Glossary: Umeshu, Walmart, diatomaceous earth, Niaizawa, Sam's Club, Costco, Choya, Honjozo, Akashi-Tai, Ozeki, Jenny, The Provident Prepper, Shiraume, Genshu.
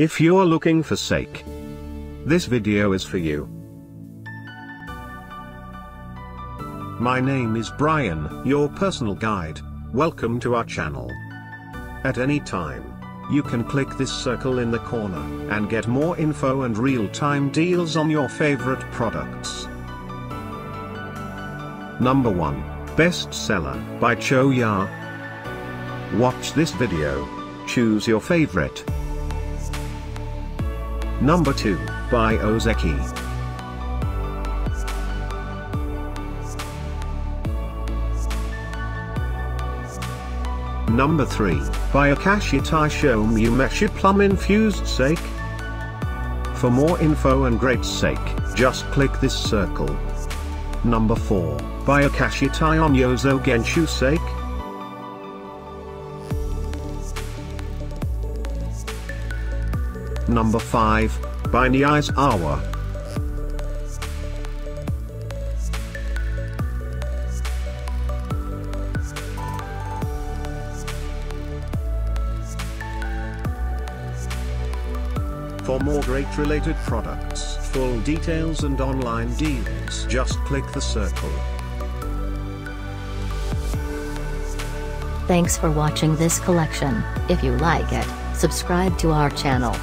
If you're looking for sake, this video is for you. My name is Brian, your personal guide. Welcome to our channel. At any time, you can click this circle in the corner and get more info and real-time deals on your favorite products. Number 1. Bestseller by Choya. Watch this video. Choose your favorite. Number 2. By Ozeki. Number 3. By Akashi-Tai Shiraume Umeshu Plum Infused Sake. For more info and great sake, just click this circle. Number 4. By Akashi-Tai Honjozo Genshu Sake. Number 5. By Niaizawa. For more great related products, full details and online deals, just click the circle. Thanks for watching this collection. If you like it, subscribe to our channel.